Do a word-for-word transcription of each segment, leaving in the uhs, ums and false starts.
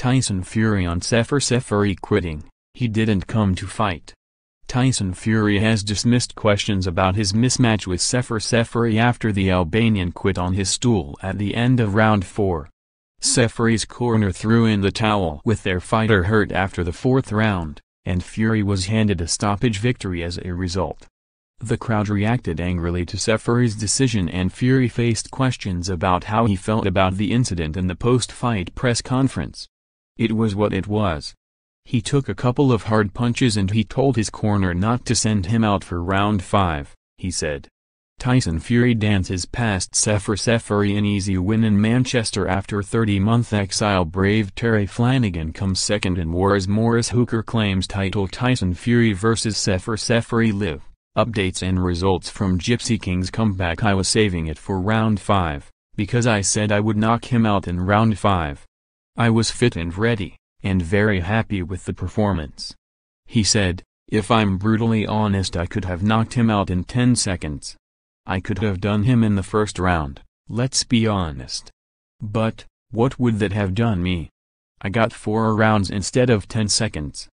Tyson Fury on Sefer Seferi quitting, he didn't come to fight. Tyson Fury has dismissed questions about his mismatch with Sefer Seferi after the Albanian quit on his stool at the end of round four. Seferi's corner threw in the towel with their fighter hurt after the fourth round, and Fury was handed a stoppage victory as a result. The crowd reacted angrily to Seferi's decision, and Fury faced questions about how he felt about the incident in the post-fight press conference. It was what it was. He took a couple of hard punches and he told his corner not to send him out for round five, he said. Tyson Fury dances past Sefer Seferi, an easy win in Manchester after thirty month exile. Brave Terry Flanagan comes second in War's Morris Hooker claims title. Tyson Fury versus Sefer Seferi live. Updates and results from Gypsy King's comeback. I was saving it for round five, because I said I would knock him out in round five. I was fit and ready, and very happy with the performance. He said, if I'm brutally honest, I could have knocked him out in ten seconds. I could have done him in the first round, let's be honest. But what would that have done me? I got four rounds instead of ten seconds.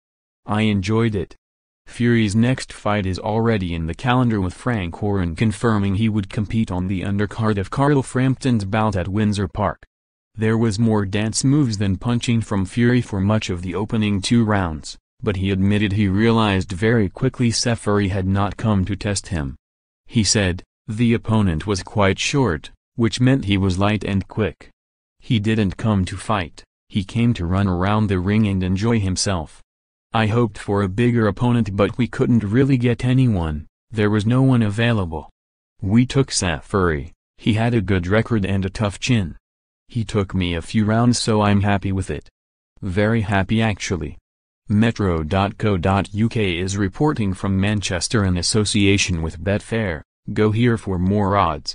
I enjoyed it. Fury's next fight is already in the calendar, with Frank Warren confirming he would compete on the undercard of Carl Frampton's bout at Windsor Park. There was more dance moves than punching from Fury for much of the opening two rounds, but he admitted he realized very quickly Seferi had not come to test him. He said, the opponent was quite short, which meant he was light and quick. He didn't come to fight, he came to run around the ring and enjoy himself. I hoped for a bigger opponent, but we couldn't really get anyone, there was no one available. We took Seferi, he had a good record and a tough chin. He took me a few rounds, so I'm happy with it. Very happy actually. Metro dot co dot U K is reporting from Manchester in association with Betfair. Go here for more odds.